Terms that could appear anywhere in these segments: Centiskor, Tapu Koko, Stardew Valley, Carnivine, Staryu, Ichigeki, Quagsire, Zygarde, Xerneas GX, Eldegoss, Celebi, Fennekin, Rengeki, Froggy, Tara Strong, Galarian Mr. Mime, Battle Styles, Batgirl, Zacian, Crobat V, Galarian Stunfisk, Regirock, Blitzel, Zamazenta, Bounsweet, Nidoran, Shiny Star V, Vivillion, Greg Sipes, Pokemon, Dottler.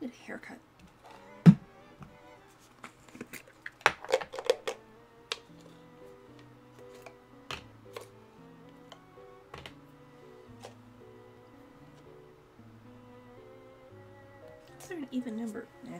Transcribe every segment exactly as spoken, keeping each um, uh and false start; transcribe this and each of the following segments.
Need a haircut. Is there an even number? No.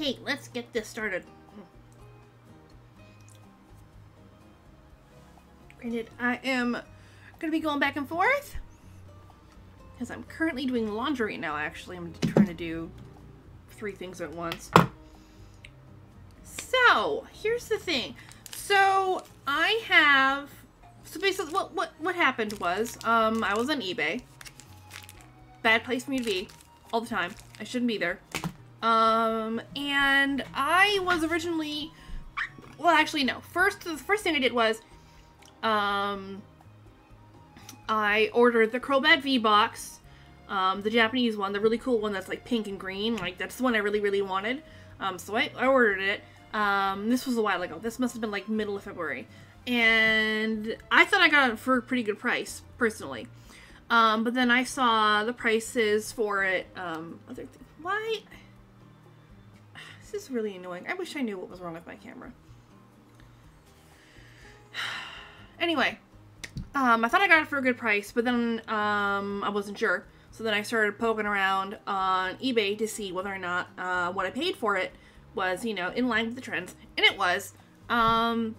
Okay, let's get this started. Granted, I am gonna be going back and forth because I'm currently doing laundry now. Actually, I'm trying to do three things at once. So here's the thing. So I have. So basically, what what what happened was, um, I was on eBay. Bad place for me to be, all the time. I shouldn't be there. Um, and I was originally, well, actually, no. First, the first thing I did was, um, I ordered the Crobat V box, um, the Japanese one, the really cool one that's like pink and green. Like that's the one I really, really wanted. Um, so I, I ordered it. Um, this was a while ago. This must have been like middle of February, and I thought I got it for a pretty good price, personally. Um, but then I saw the prices for it. Um, other things. Why? This is really annoying. I wish I knew what was wrong with my camera. Anyway, um, I thought I got it for a good price, but then um, I wasn't sure. So then I started poking around on eBay to see whether or not uh, what I paid for it was, you know, in line with the trends. And it was. Um,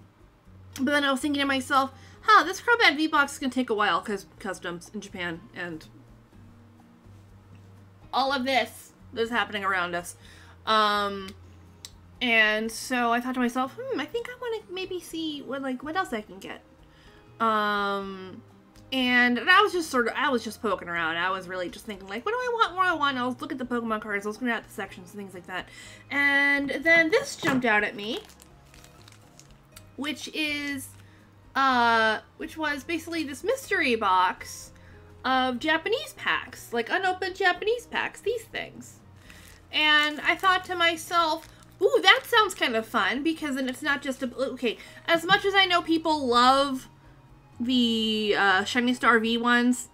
but then I was thinking to myself, huh, this Crobat V-Box is going to take a while because customs in Japan and all of this that's happening around us. Um, and so I thought to myself, hmm, I think I want to maybe see what, like, what else I can get. Um, and, and I was just sort of, I was just poking around. I was really just thinking, like, what do I want, what do I want? I was looking at the Pokemon cards, I was looking at the sections and things like that. And then this jumped out at me, which is, uh, which was basically this mystery box of Japanese packs, like unopened Japanese packs, these things. And I thought to myself, ooh, that sounds kind of fun, because then it's not just a... Okay, as much as I know people love the uh, Shiny Star V ones,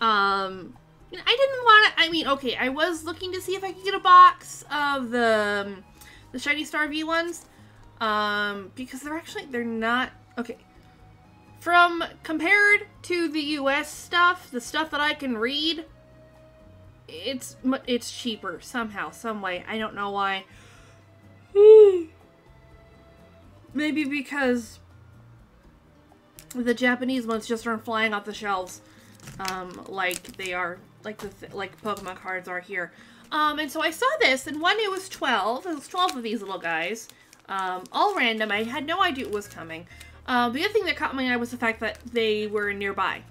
um, I didn't want to... I mean, okay, I was looking to see if I could get a box of the, um, the Shiny Star V ones, um, because they're actually... They're not... Okay. From... Compared to the U S stuff, the stuff that I can read... It's it's cheaper somehow, some way. I don't know why. Maybe because the Japanese ones just aren't flying off the shelves, um, like they are, like the th like Pokemon cards are here. Um, and so I saw this, and one it was twelve. It was twelve of these little guys, um, all random. I had no idea it was coming. Uh, the other thing that caught my eye was the fact that they were nearby.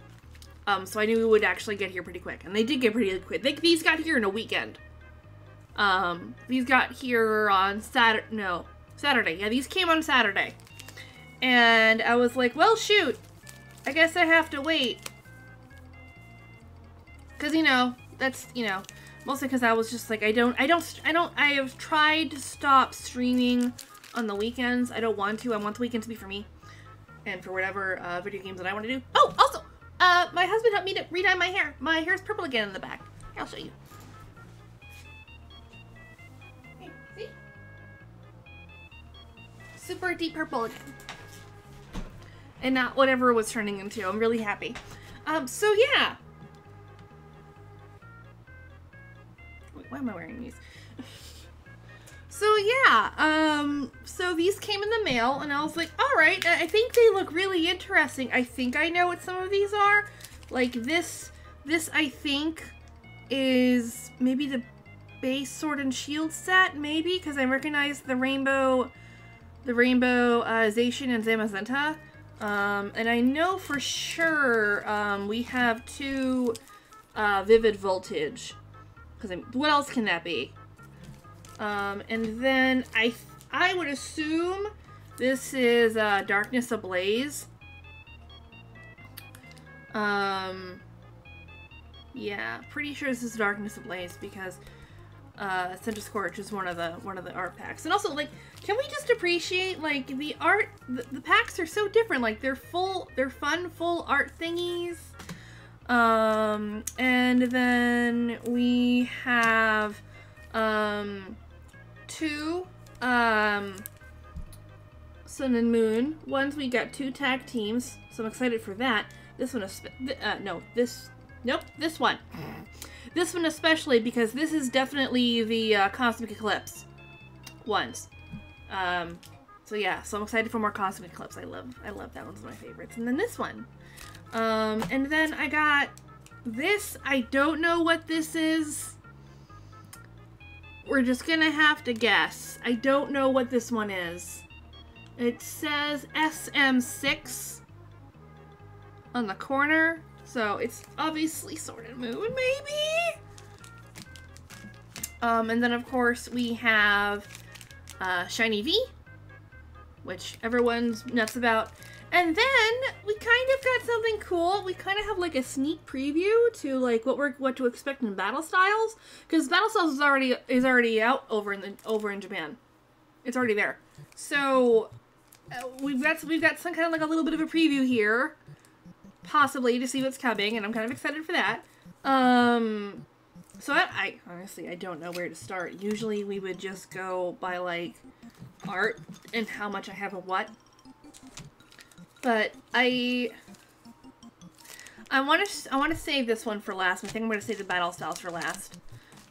Um, so I knew we would actually get here pretty quick. And they did get pretty quick. They, these got here in a weekend. Um, these got here on Saturday. No, Saturday. Yeah, these came on Saturday. And I was like, well, shoot. I guess I have to wait. Because, you know, that's, you know, mostly because I was just like, I don't, I don't, I don't, I have tried to stop streaming on the weekends. I don't want to. I want the weekend to be for me. And for whatever uh, video games that I want to do. Oh, also. Uh, my husband helped me to re-dye my hair. My hair's purple again in the back. Here, I'll show you. Hey, see? Super deep purple again. And not whatever it was turning into. I'm really happy. Um, so yeah. Wait, why am I wearing these? So yeah, um, so these came in the mail, and I was like, all right, I think they look really interesting. I think I know what some of these are. Like this, this I think is maybe the base Sword and Shield set, maybe, because I recognize the rainbow, the rainbow uh, Zacian and Zamazenta. Um, and I know for sure um, we have two uh, Vivid Voltage, because what else can that be? Um, and then I, I would assume this is, uh, Darkness Ablaze. Um, yeah, pretty sure this is Darkness Ablaze because, uh, Centiskor is one of the, one of the art packs. And also, like, can we just appreciate, like, the art, the, the packs are so different. Like, they're full, they're fun, full art thingies. Um, and then we have, um... two, um, Sun and Moon. Ones we got two tag teams, so I'm excited for that. This one, uh, no, this, nope, this one. This one especially, because this is definitely the, uh, Cosmic Eclipse. ones. Um, so yeah, so I'm excited for more Cosmic Eclipse. I love, I love that one's one of my favorites. And then this one. Um, and then I got this. I don't know what this is. We're just gonna have to guess. I don't know what this one is. It says S M six on the corner. So it's obviously Sword and Moon, maybe? Um, and then of course we have uh, Shiny V, which everyone's nuts about. And then we kind of got something cool. We kind of have like a sneak preview to like what we're what to expect in Battle Styles, because Battle Styles is already is already out over in the over in Japan. It's already there. So uh, we've got we've got some kind of like a little bit of a preview here, possibly to see what's coming, and I'm kind of excited for that. Um, so I, I honestly I don't know where to start. Usually we would just go by like art and how much I have of what. But I, I want to, I want to save this one for last. I think I'm going to save the Battle Styles for last.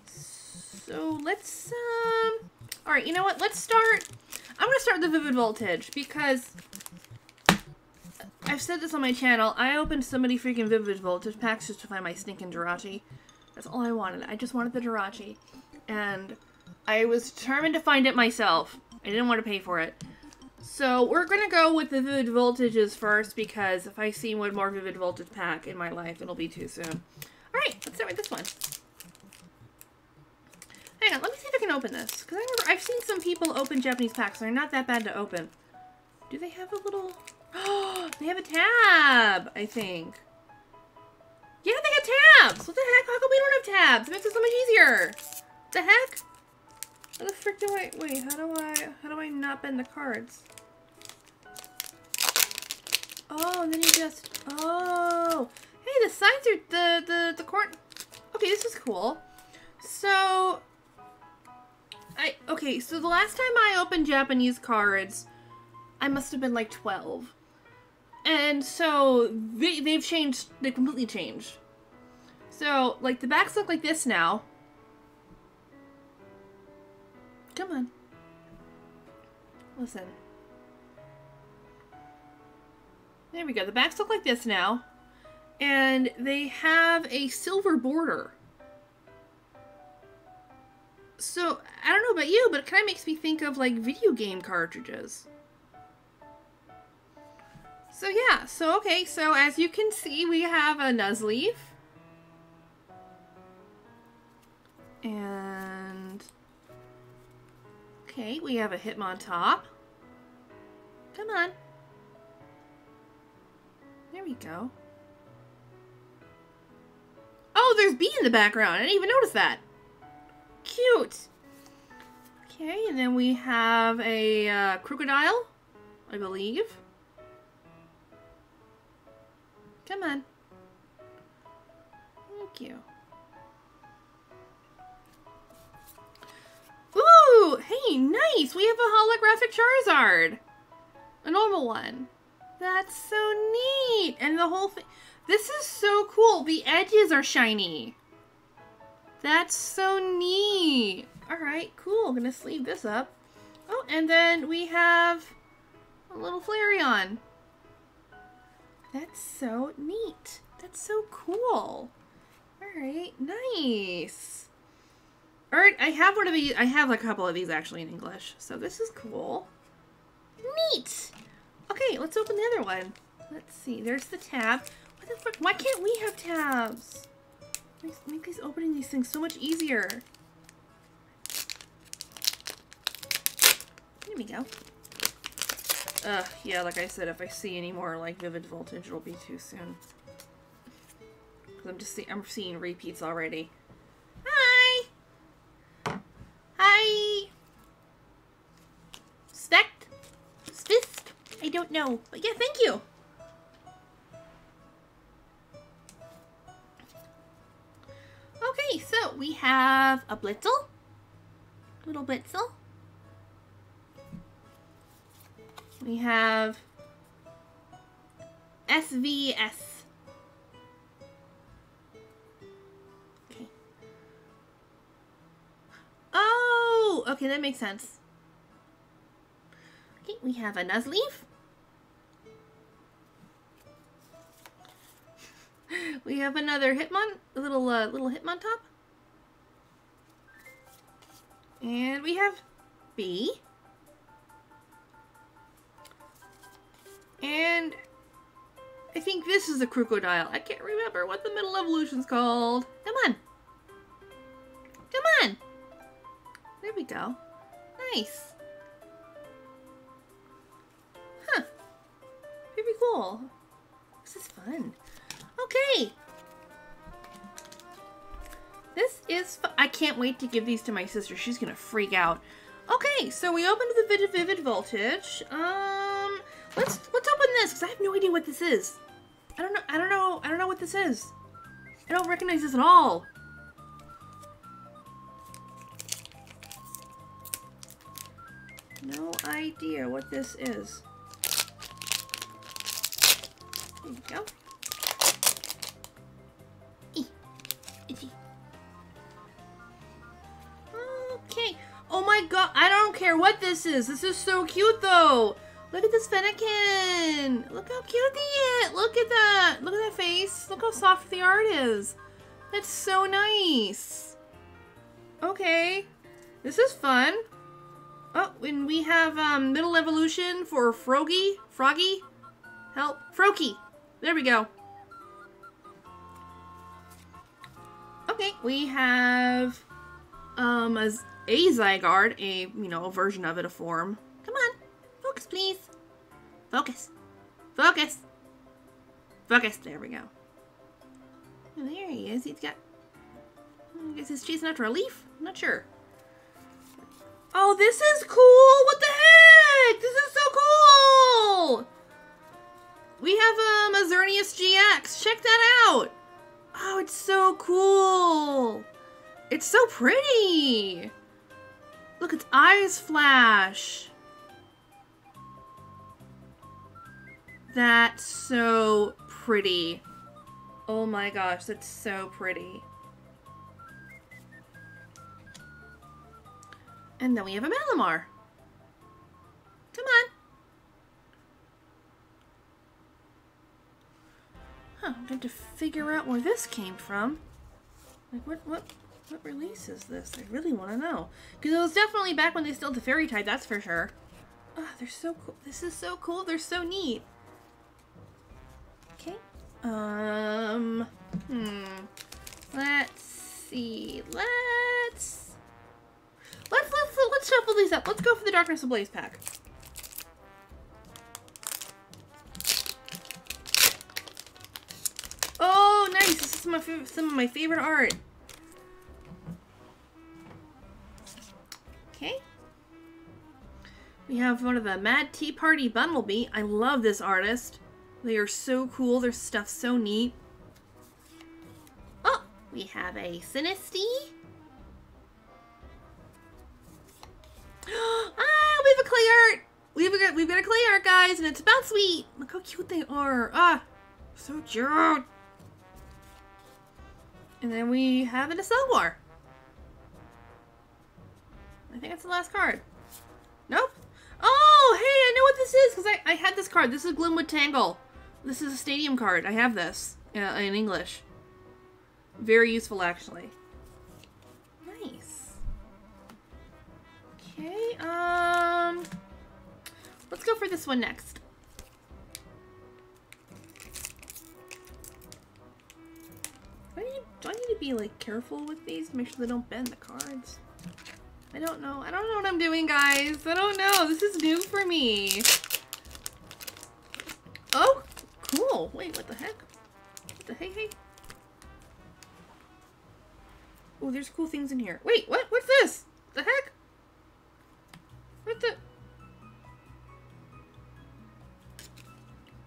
So let's, um, all right, you know what? Let's start, I'm going to start the Vivid Voltage, because I've said this on my channel. I opened so many freaking Vivid Voltage packs just to find my stinking Jirachi. That's all I wanted. I just wanted the Jirachi, and I was determined to find it myself. I didn't want to pay for it. So we're going to go with the Vivid Voltages first, because if I see one more Vivid Voltage pack in my life, it'll be too soon. Alright, let's start with this one. Hang on, let me see if I can open this. Because I remember, I've seen some people open Japanese packs, and they're not that bad to open. Do they have a little... Oh, they have a tab, I think. Yeah, they got tabs! What the heck? How come we don't have tabs? It makes it so much easier. What the heck? How the frick do I... Wait, how do I... How do I not bend the cards? Oh, and then you just... Oh! Hey, the signs are... The... The... The court... Okay, this is cool. So... I... Okay, so the last time I opened Japanese cards, I must have been like twelve. And so, they, they've changed... They completely changed. So, like, the backs look like this now. Come on. Listen. There we go. The backs look like this now. And they have a silver border. So, I don't know about you, but it kind of makes me think of, like, video game cartridges. So, yeah. So, okay. So, as you can see, we have a Nuzleaf. And... Okay, we have a Hitmontop. Come on. There we go. Oh, there's Bee in the background. I didn't even notice that. Cute. Okay, and then we have a uh, crocodile, I believe. Come on. Thank you. Ooh, hey, nice! We have a holographic Charizard! A normal one. That's so neat! And the whole thing... This is so cool! The edges are shiny! That's so neat! Alright, cool. I'm gonna sleeve this up. Oh, and then we have a little Flareon. That's so neat! That's so cool! Alright, nice! Alright, I have one of these. I have a couple of these actually in English, so this is cool. Neat! Okay, let's open the other one. Let's see, there's the tab. What the frick? Why can't we have tabs? Makes, makes opening these things so much easier. Here we go. Ugh, yeah, like I said, if I see any more like Vivid Voltage, it'll be too soon. Because I'm just see I'm seeing repeats already. I suspect, fist, I don't know, but yeah, thank you. Okay, so we have a Blitzel, little Blitzel. We have S V S. Okay, that makes sense. Okay, we have a Nuzleaf. We have another Hitmon, a little, uh, little Hitmontop. And we have B. And I think this is a Crocodile. I can't remember what the middle evolution's called. Come on. Come on. There we go. Nice. Huh. Very cool. This is fun. Okay. This is fu- I can't wait to give these to my sister. She's gonna freak out. Okay, so we opened the Vivid, Vivid Voltage. Um, let's let's open this because I have no idea what this is. I don't know. I don't know. I don't know what this is. I don't recognize this at all. No idea what this is. There you go. I don't care what this is. This is so cute, though. Look at this Fennekin. Look how cute they is. Look at that. Look at that face. Look how soft the art is. That's so nice. Okay. This is fun. Oh, and we have um, middle evolution for Froggy. Froggy? Help. Froakie. There we go. Okay. We have um, a... A Zygarde, a, you know, a version of it, a form. Come on. Focus, please. Focus. Focus. Focus. There we go. And there he is. He's got... I guess he's chasing after a leaf? I'm not sure. Oh, this is cool! What the heck? This is so cool! We have um, a Xerneas G X. Check that out! Oh, it's so cool! It's so pretty! Look, its eyes flash. That's so pretty. Oh my gosh, that's so pretty. And then we have a Malamar. Come on. Huh, I'm going to figure out where this came from. Like, what, what? What release is this? I really want to know. Because it was definitely back when they still had the fairy type, that's for sure. Oh, they're so cool. This is so cool. They're so neat. Okay. Um. Hmm. Let's see. Let's... Let's, let's, let's shuffle these up. Let's go for the Darkness Ablaze pack. Oh, nice. This is my, some of my favorite art. Okay. We have one of the Mad Tea Party Bumblebee. I love this artist. They are so cool. Their stuff's so neat. Oh, we have a Sinistea. Ah, we have a clay art. We've got we've got a clay art, guys, and it's Bounsweet. Look how cute they are. Ah, so cute. And then we have an Acelwar. I think that's the last card. Nope. Oh, hey, I know what this is because I, I had this card. This is Glimwood Tangle. This is a stadium card. I have this uh, in English. Very useful, actually. Nice. Okay, um... let's go for this one next. Do I need, do I need to be, like, careful with these to make sure they don't bend the cards? I don't know. I don't know what I'm doing, guys. I don't know. This is new for me. Oh, cool. Wait, what the heck? What the hey, hey? Oh, there's cool things in here. Wait, what? What's this? What the heck? What the?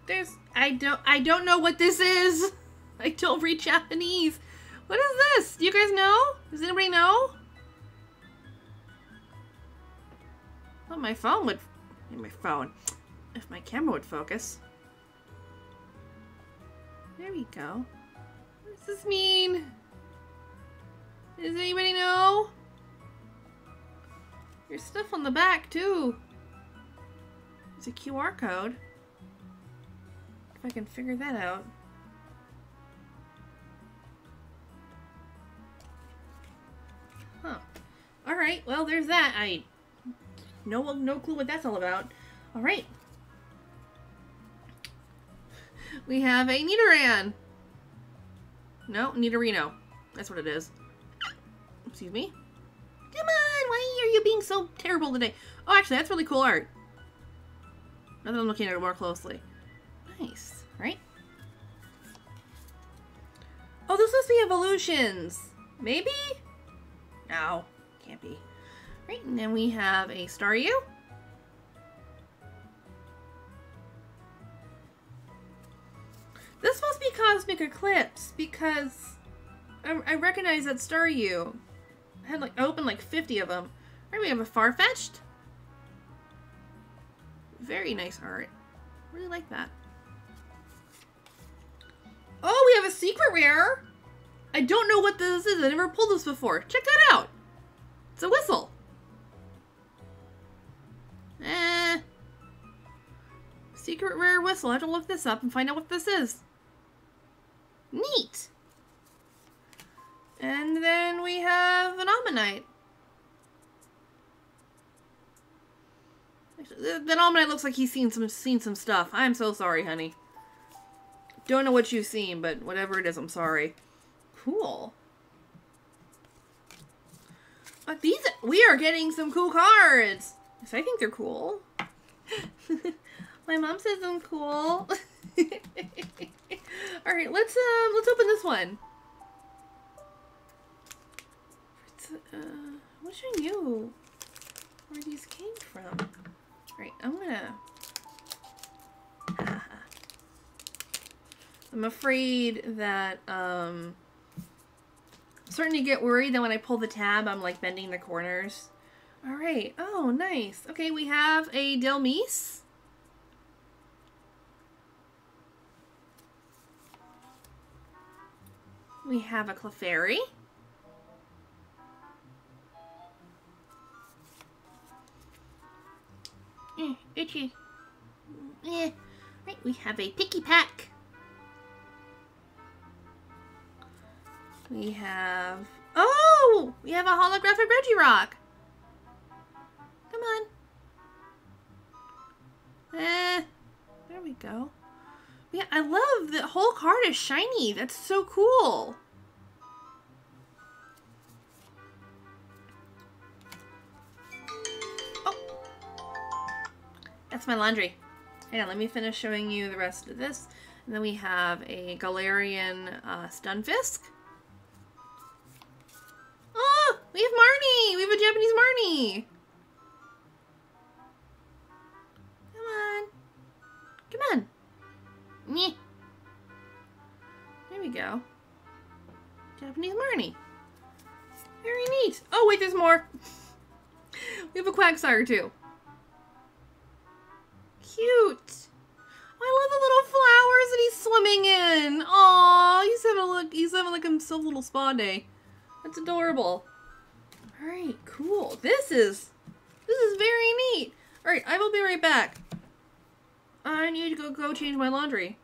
There's... I don't... I don't know what this is. I don't read Japanese. What is this? Do you guys know? Does anybody know? Oh, my phone would... My phone. If my camera would focus. There we go. What does this mean? Does anybody know? There's stuff on the back, too. a Q R code. If I can figure that out. Huh. Alright, well, there's that. I... No, no clue what that's all about. Alright. We have a Nidoran! No, Nidorino. That's what it is. Excuse me. Come on! Why are you being so terrible today? Oh, actually, that's really cool art. Now that I'm looking at it more closely. Nice, right? Oh, there's supposed to be evolutions! Maybe? No, can't be. Right, and then we have a Staryu. This must be Cosmic Eclipse, because I, I recognize that Staryu. I had like I opened like fifty of them. Alright, we have a Farfetch'd. Very nice art. Really like that. Oh, we have a secret rare! I don't know what this is. I never pulled this before. Check that out! It's a whistle. Eh. Secret rare whistle. I have to look this up and find out what this is. Neat! And then we have an Omanyte. That Omanyte looks like he's seen some seen some stuff. I'm so sorry, honey. Don't know what you've seen, but whatever it is, I'm sorry. Cool. But these, we are getting some cool cards. Yes, I think they're cool. My mom says I'm cool. All right, let's um, let's open this one. Uh, I wish I knew where these came from. All right, I'm gonna. Ah. I'm afraid that um, I'm starting to get worried that when I pull the tab, I'm like bending the corners. All right. Oh, nice. Okay, we have a Delmise. We have a Clefairy. Eh, itchy. Eh. Right, we have a Picky Pack. We have... Oh! We have a holographic Regirock. Come on. Eh. There we go. Yeah, I love the whole card is shiny. That's so cool. Oh. That's my laundry. Hang on, let me finish showing you the rest of this. And then we have a Galarian uh, Stunfisk. Oh, we have Marnie. We have a Japanese Marnie. Come on. Come on. There we go. Japanese Marnie. Very neat. Oh, wait, there's more. We have a Quagsire, too. Cute. I love the little flowers that he's swimming in. Aww, he's having a look. He's having like himself a little spa day. That's adorable. All right, cool. This is, this is very neat. All right, I will be right back. I need to go, go change my laundry.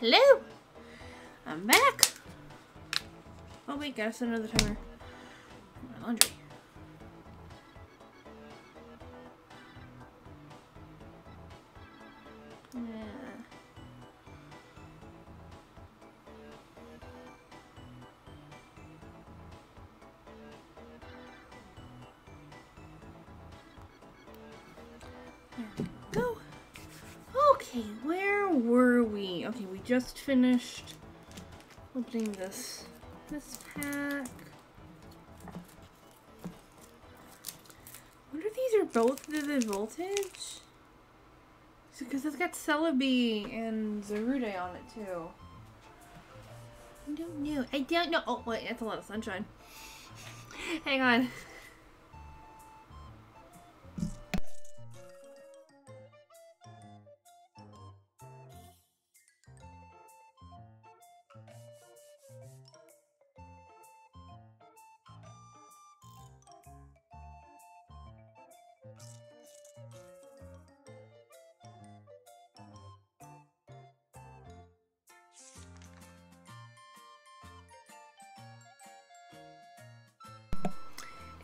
Hello! I'm back! Oh wait, gotta set another timer. My laundry. Yeah. There we go. Okay, where were we? Okay, we just finished opening this this pack. I wonder if these are both Vivid Voltage? Because it's got Celebi and Zerude on it too. I don't know. I don't know. Oh wait, that's a lot of sunshine. Hang on.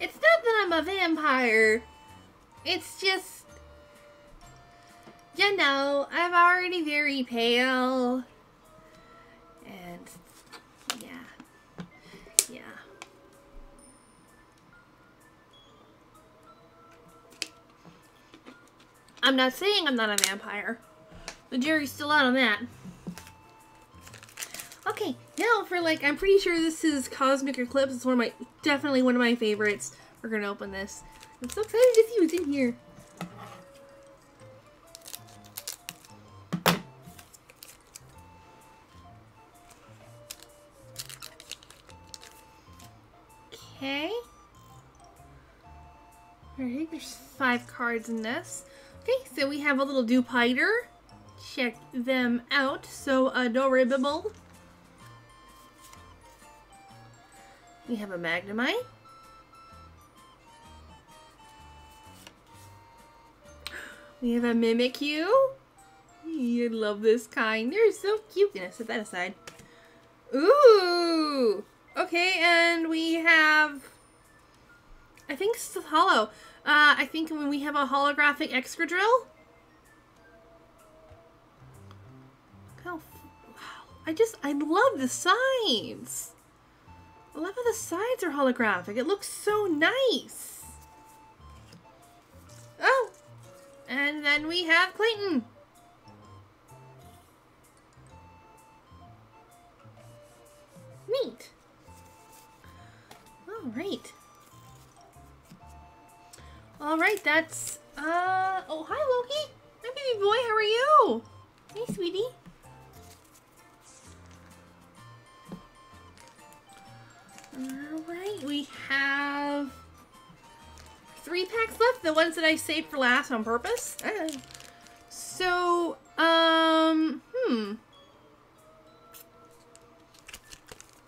It's not that I'm a vampire, it's just, you know, I'm already very pale, and yeah, yeah. I'm not saying I'm not a vampire, the jury's still out on that. Okay, now for like, I'm pretty sure this is Cosmic Eclipse. It's one of my, definitely one of my favorites. We're gonna open this. I'm so excited to see what's in here. Okay. All right, there's five cards in this. Okay, so we have a little Dewpider. Check them out. So adorable. We have a Magnemite. We have a Mimikyu. You'd love this kind. They're so cute. Gonna set that aside. Ooh! Okay, and we have... I think it's hollow. Uh, I think when we have a holographic Excadrill. Oh, wow. I just... I love the signs. I love how the sides are holographic. It looks so nice. Oh, and then we have Clayton. Neat. All right. All right, that's, uh, oh, hi, Loki. Hi, baby boy, how are you? Hey, sweetie. Alright, we have three packs left. The ones that I saved for last on purpose. Uh, so, um, hmm.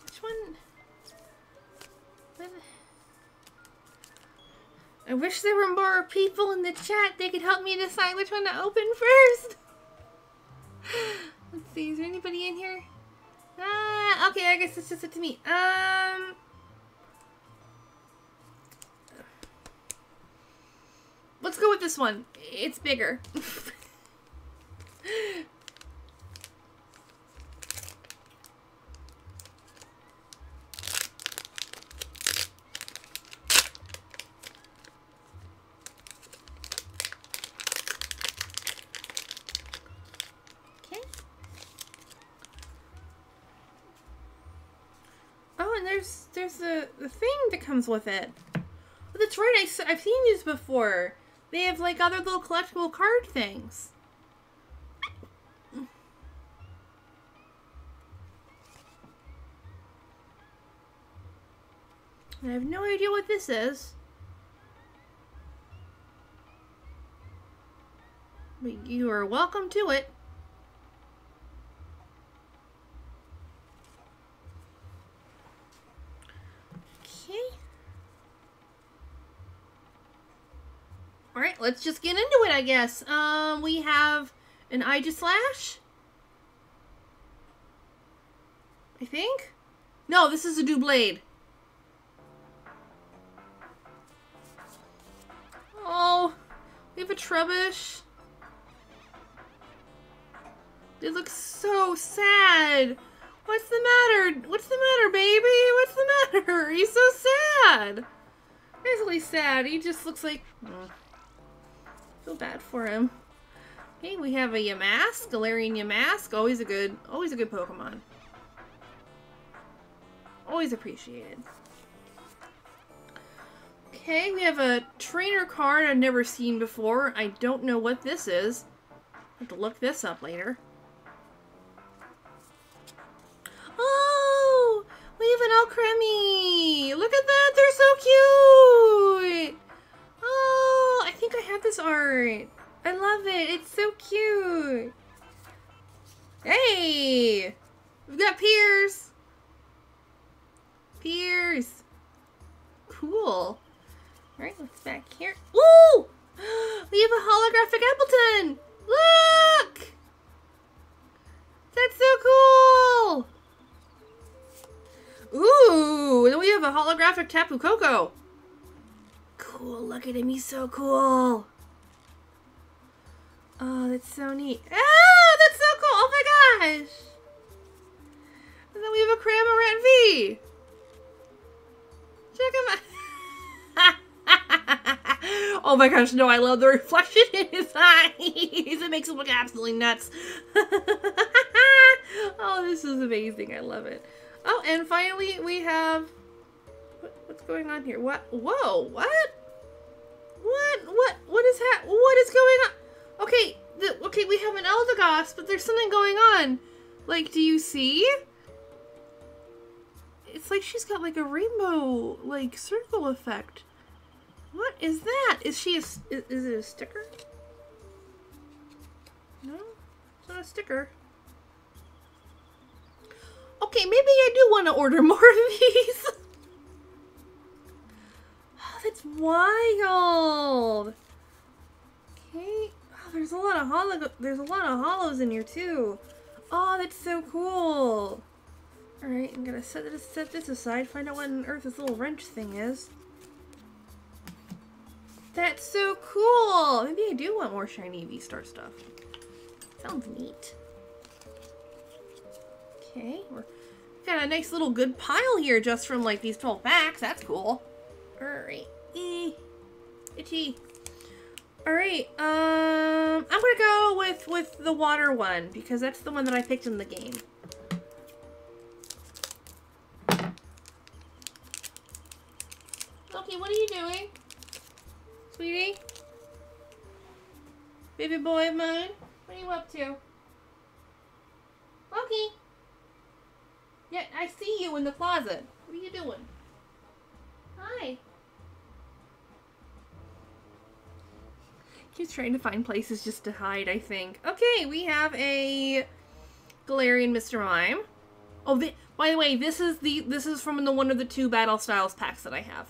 Which one? When? I wish there were more people in the chat. They could help me decide which one to open first. Let's see, is there anybody in here? Ah, uh, okay, I guess it's just up to me. Um... Let's go with this one. It's bigger. Okay. Oh, and there's there's the, the thing that comes with it. Oh, that's right. I, I've seen these before. They have, like, other little collectible card things. I have no idea what this is. But you are welcome to it. Let's just get into it, I guess. Um, we have an Igislash. I think? No, this is a Doublade. Oh, we have a Trubbish. It looks so sad. What's the matter? What's the matter, baby? What's the matter? He's so sad. He's really sad. He just looks like... Oh. I feel bad for him. Okay, we have a Yamask. Galarian Yamask. Always a good... Always a good Pokemon. Always appreciated. Okay, we have a trainer card I've never seen before. I don't know what this is. I'll have to look this up later. Oh! We have an Alcremie! Look at that! They're so cute! Oh! I think I have this art. I love it! It's so cute! Hey! We've got Piers! Piers! Cool. Alright, let's back here. Ooh! We have a holographic Appleton! Look! That's so cool! Ooh, and then we have a holographic Tapu Koko. Cool, look at him, he's so cool. Oh, that's so neat. Oh, that's so cool, oh my gosh. And then we have a Cramorant V. Check him out. Oh my gosh, no, I love the reflection in his eyes. It makes him look absolutely nuts. Oh, this is amazing, I love it. Oh, and finally we have, what, what's going on here? What? Whoa, what? What, what, what is ha- what is going on? Okay, the, okay, we have an Eldegoss, but there's something going on. Like, do you see? It's like she's got like a rainbow, like circle effect. What is that? Is she a, is, is it a sticker? No, it's not a sticker. Okay, maybe I do want to order more of these. Oh, that's wild. Okay. Oh, there's a lot of holo there's a lot of holos in here too. Oh, that's so cool. All right, I'm gonna set this set this aside. Find out what on earth this little wrench thing is. That's so cool. Maybe I do want more shiny V-Star stuff. Sounds neat. Okay, we're got a nice little good pile here just from like these twelve packs. That's cool. Alright. E itchy. Alright, um I'm gonna go with with the water one because that's the one that I picked in the game. Loki, what are you doing? Sweetie? Baby boy of mine? What are you up to? Loki! Yeah, I see you in the closet. What are you doing? Hi. He's trying to find places just to hide, I think. Okay, we have a Galarian Mister Mime. Oh, the, by the way, this is the this is from the one of the two Battle Styles packs that I have.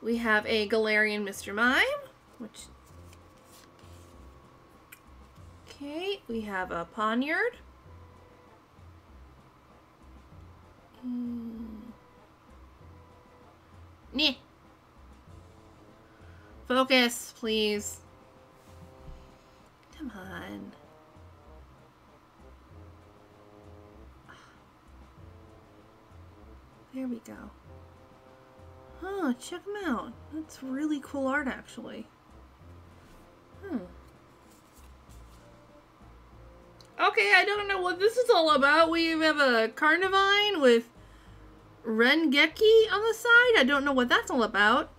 We have a Galarian Mister Mime, which okay, we have a Ponyard. Mm. Nyeh. Focus, please. Come on. There we go. Huh, check them out. That's really cool art, actually. Hmm. Okay, I don't know what this is all about. We have a Carnivine with Rengeki on the side. I don't know what that's all about.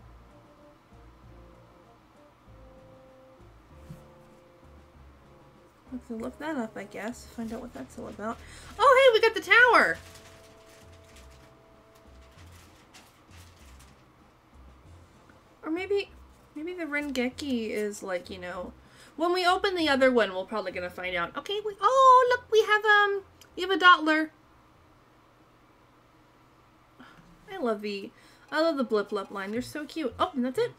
Let's look that up, I guess. Find out what that's all about. Oh, hey, we got the tower. Or maybe, maybe the Rengeki is like, you know, when we open the other one, we're probably gonna find out. Okay, we oh look, we have um we have a Dottler. I love the I love the Bliplup line. They're so cute. Oh, and that's it.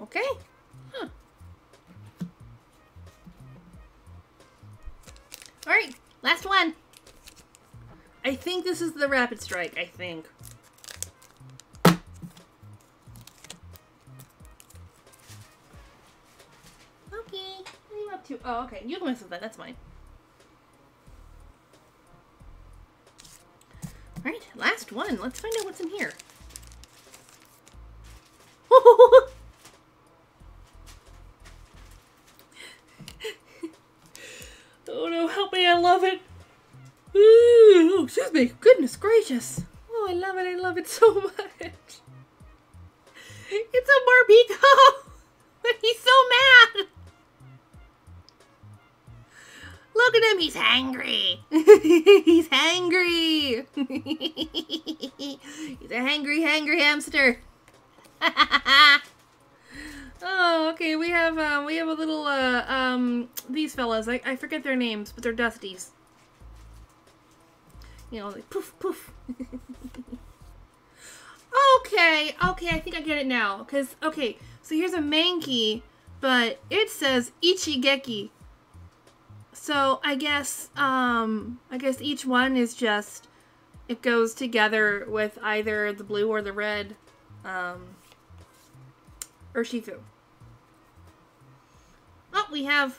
Okay. Huh. Alright, last one. I think this is the Rapid Strike, I think. Okay, what are you up to? Oh, okay, you can mess with that, that's fine. Alright, last one. Let's find out what's in here. Oh no, help me, I love it. Ooh, excuse me, goodness gracious. Oh, I love it, I love it so much. It's a Barbico, but he's so mad. Look at him, he's hangry. He's hangry. He's a hangry, hangry hamster. Oh, okay, we have, uh, we have a little, uh, um, these fellas, I, I forget their names, but they're Dusties. You know, like, poof, poof. Okay, okay, I think I get it now. Because, okay, so here's a Mankey, but it says Ichigeki. So, I guess, um, I guess each one is just, it goes together with either the blue or the red, um, Urshifu. Oh, we have,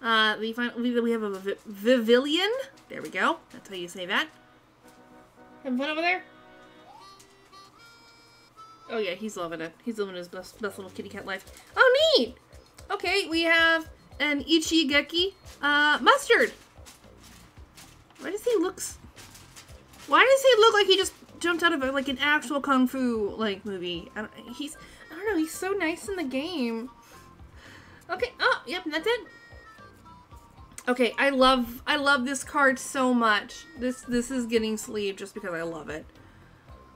uh, we, find, we have a Vivillion. There we go. That's how you say that. Having fun over there? Oh yeah, he's loving it. He's living his best, best little kitty cat life. Oh, neat! Okay, we have an Ichigeki, uh, Mustard. Why does he looks? Why does he look like he just jumped out of, a, like, an actual Kung Fu, like, movie? I don't, he's... I don't know, he's so nice in the game. Okay, oh, yep, that's it. Okay, I love, I love this card so much. This, this is getting sleeved just because I love it.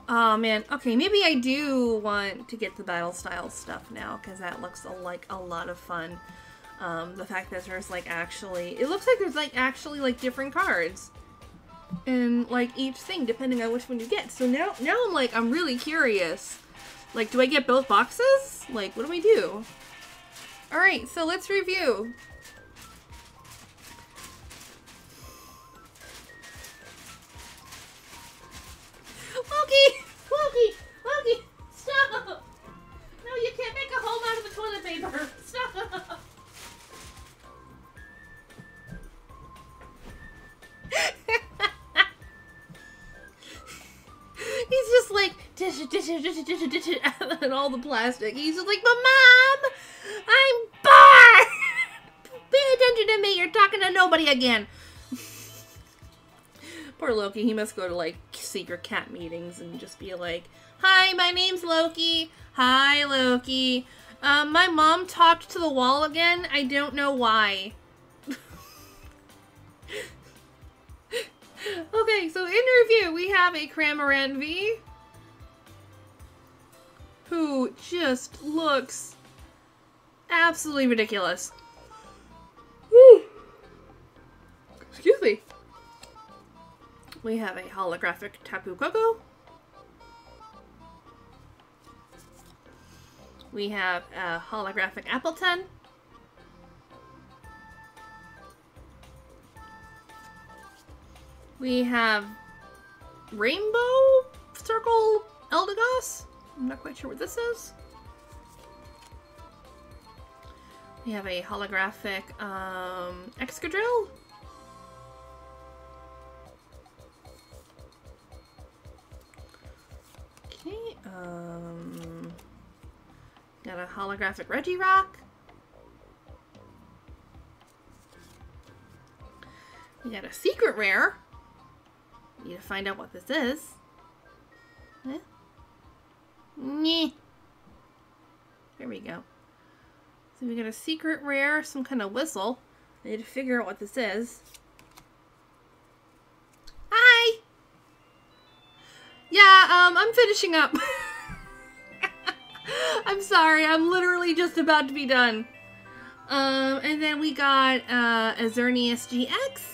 Oh, man. Okay, maybe I do want to get the Battle Styles stuff now, because that looks a, like a lot of fun. Um, the fact that there's, like, actually... It looks like there's, like, actually, like, different cards. And, like, each thing, depending on which one you get. So now, now I'm, like, I'm really curious. Like, do I get both boxes? Like, what do I do? Alright, so let's review. Loki! Loki! Loki! Stop! No, you can't make a home out of the toilet paper! Stop! He's just like, dish it, dish it, dish it, dish it, dish it, and all the plastic. He's just like, but Mom, I'm bored. Pay attention to me. You're talking to nobody again. Poor Loki. He must go to, like, secret cat meetings and just be like, hi, my name's Loki. Hi, Loki. Um, my mom talked to the wall again. I don't know why. Okay, so in review, we have a Cramorant V, who just looks absolutely ridiculous. Woo. Excuse me. We have a holographic Tapu Koko. We have a holographic Appleton. We have Rainbow Circle Eldegoss. I'm not quite sure what this is. We have a holographic um, Excadrill. Okay. Um, got a holographic Regirock. We got a secret rare. Need to find out what this is. Huh? Nyeh. Here we go. So we got a secret rare, some kind of whistle. I need to figure out what this is. Hi! Yeah, um, I'm finishing up. I'm sorry, I'm literally just about to be done. Um, and then we got uh, a Xerneas G X.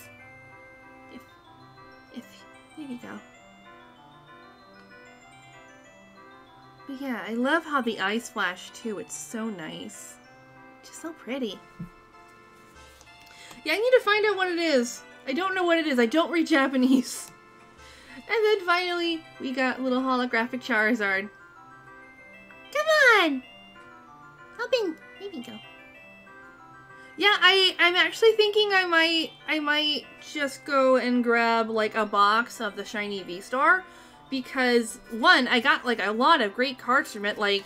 There you go. But yeah, I love how the eyes flash too. It's so nice. Just so pretty. Yeah, I need to find out what it is. I don't know what it is. I don't read Japanese. And then finally, we got little holographic Charizard. Come on! Open! There we go. Yeah, I, I'm actually thinking I might I might just go and grab like a box of the Shiny V-Star, because one, I got like a lot of great cards from it. Like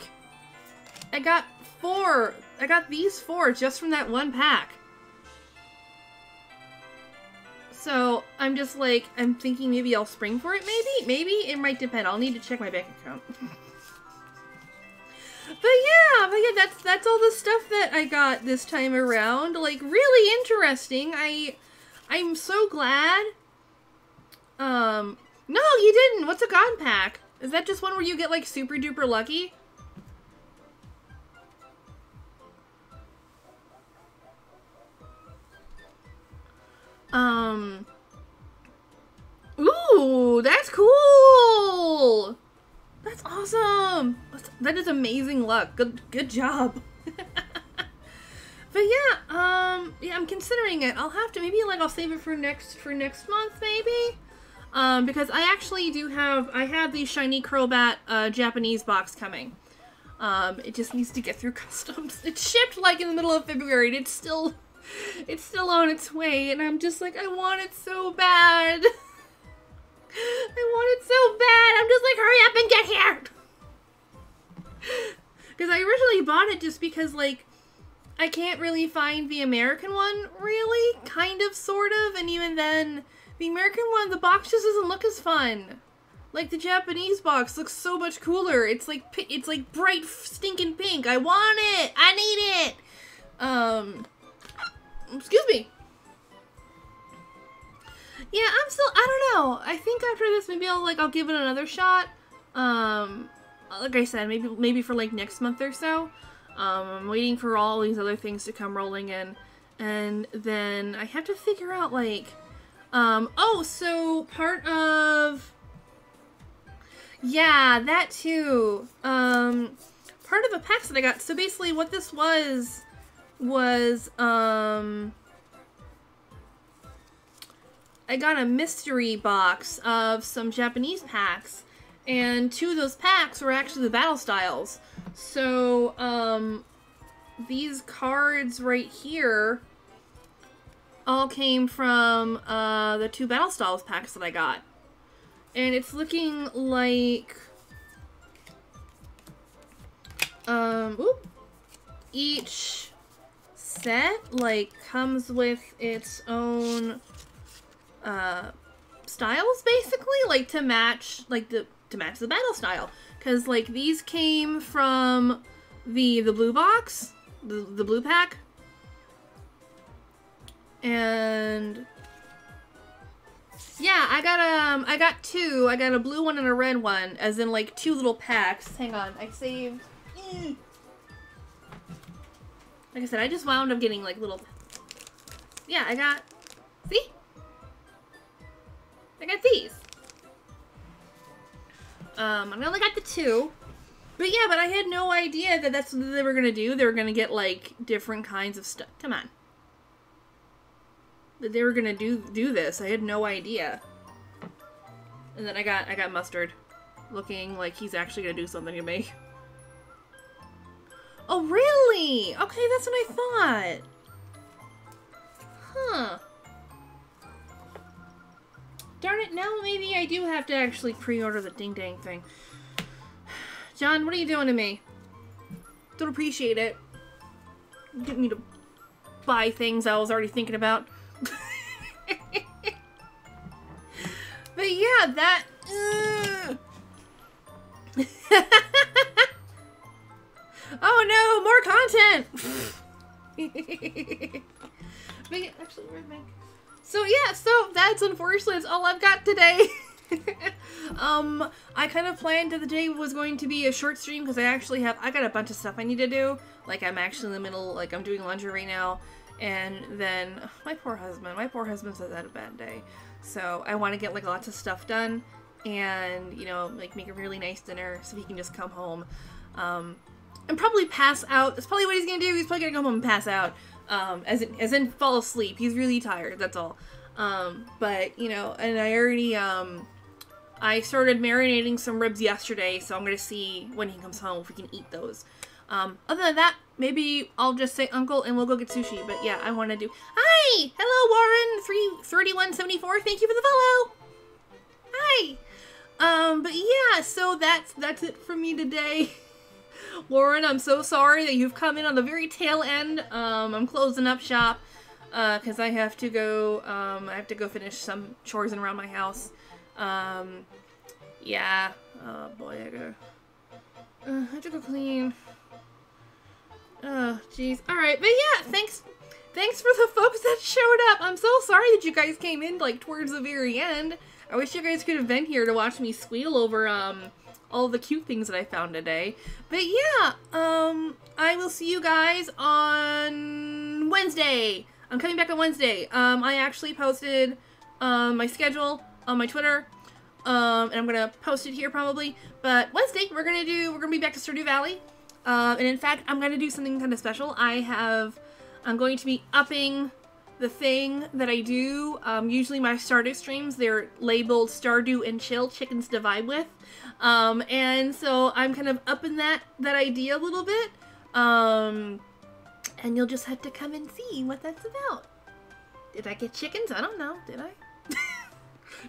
I got four I got these four just from that one pack. So I'm just like I'm thinking maybe I'll spring for it, maybe? Maybe it might depend. I'll need to check my bank account. But yeah, but yeah, that's that's all the stuff that I got this time around. Like, really interesting. I, I'm so glad. Um, no, you didn't. What's a God pack? Is that just one where you get like super duper lucky? Um. Ooh, that's cool. That's awesome! That is amazing luck. Good good job. But yeah, um yeah, I'm considering it. I'll have to maybe like I'll save it for next for next month maybe. Um because I actually do have I have the Shiny Crobat uh Japanese box coming. Um it just needs to get through customs. It shipped like in the middle of February and it's still it's still on its way, and I'm just like I want it so bad. I want it so bad. I'm just like, hurry up and get here. Because I originally bought it just because, like, I can't really find the American one, really. Kind of, sort of. And even then, the American one, the box just doesn't look as fun. Like, the Japanese box looks so much cooler. It's like, it's like bright stinking pink. I want it. I need it. Um, excuse me. Yeah, I'm still, I don't know. I think after this, maybe I'll, like, I'll give it another shot. Um, like I said, maybe, maybe for, like, next month or so. Um, I'm waiting for all these other things to come rolling in. And then I have to figure out, like, um, oh, so part of, yeah, that too. Um, part of the packs that I got, so basically what this was, was, um... I got a mystery box of some Japanese packs, and two of those packs were actually the Battle Styles. So, um, these cards right here all came from, uh, the two Battle Styles packs that I got. And it's looking like, um, oop, each set, like, comes with its own... uh, styles, basically, like, to match, like, the, to match the battle style, because, like, these came from the, the blue box, the, the blue pack, and, yeah, I got, um, I got two, I got a blue one and a red one, as in, like, two little packs. Hang on, I saved, mm. Like I said, I just wound up getting, like, little, yeah, I got, see? I got these. Um, I only got the two. But yeah, but I had no idea that that's what they were going to do. They were going to get, like, different kinds of stuff. Come on. That they were going to do do this. I had no idea. And then I got I got Mustard. Looking like he's actually going to do something to me. Oh, really? Okay, that's what I thought. Huh. Darn it, now maybe I do have to actually pre-order the ding-dang thing. John, what are you doing to me? Don't appreciate it. You didn't need to buy things I was already thinking about. But yeah, that... Uh... Oh no, more content! But yeah, actually, where's my... So yeah, so that's unfortunately that's all I've got today. um, I kind of planned that the day was going to be a short stream because I actually have, I got a bunch of stuff I need to do. Like I'm actually in the middle, like I'm doing laundry right now. And then, my poor husband, my poor husband's had a bad day. So I want to get like lots of stuff done and, you know, like make a really nice dinner so he can just come home. Um, and probably pass out. That's probably what he's going to do. He's probably going to come home and pass out. Um, as in, as in fall asleep. He's really tired, that's all. Um, but, you know, and I already, um, I started marinating some ribs yesterday, so I'm going to see when he comes home if we can eat those. Um, other than that, maybe I'll just say uncle and we'll go get sushi. But yeah, I want to do... Hi! Hello, Warren! three thirty-one seventy-four. Thank you for the follow! Hi! Um, but yeah, so that's, that's it for me today. Warren, I'm so sorry that you've come in on the very tail end. Um, I'm closing up shop, uh, because I have to go, um, I have to go finish some chores around my house. Um, yeah. Oh, boy, I gotta... Uh, I have to go clean. Oh, jeez. Alright, but yeah, thanks... Thanks for the folks that showed up! I'm so sorry that you guys came in, like, towards the very end. I wish you guys could have been here to watch me squeal over, um... all the cute things that I found today. But yeah, um, I will see you guys on Wednesday. I'm coming back on Wednesday. Um, I actually posted, um, my schedule on my Twitter. Um, and I'm gonna post it here probably. But Wednesday, we're gonna do, we're gonna be back to Stardew Valley. Um, and in fact, I'm gonna do something kind of special. I have, I'm going to be upping the thing that I do. Um, usually my Stardew streams, they're labeled Stardew and Chill, Chickens to Vibe With. Um, and so I'm kind of upping that, that idea a little bit. Um, and you'll just have to come and see what that's about. Did I get chickens? I don't know. Did I?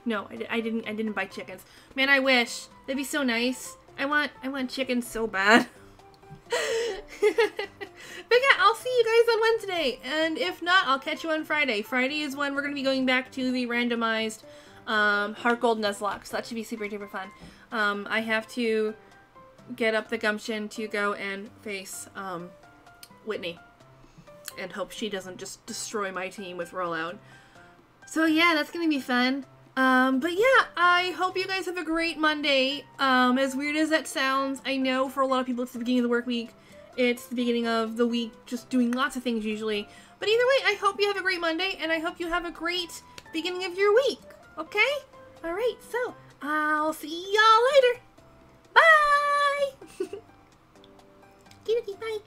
No, I, I didn't, I didn't buy chickens. Man, I wish. That'd be so nice. I want, I want chickens so bad. But yeah, I'll see you guys on Wednesday. And if not, I'll catch you on Friday. Friday is when we're going to be going back to the randomized, um, Heart Gold Nuzlocke. So that should be super duper fun. Um, I have to get up the gumption to go and face, um, Whitney. And hope she doesn't just destroy my team with Rollout. So yeah, that's going to be fun. Um, but yeah, I hope you guys have a great Monday. Um, as weird as that sounds, I know for a lot of people it's the beginning of the work week. It's the beginning of the week, just doing lots of things usually. But either way, I hope you have a great Monday, and I hope you have a great beginning of your week. Okay? Alright, so, I'll see y'all later. Bye! Okie dokie, bye.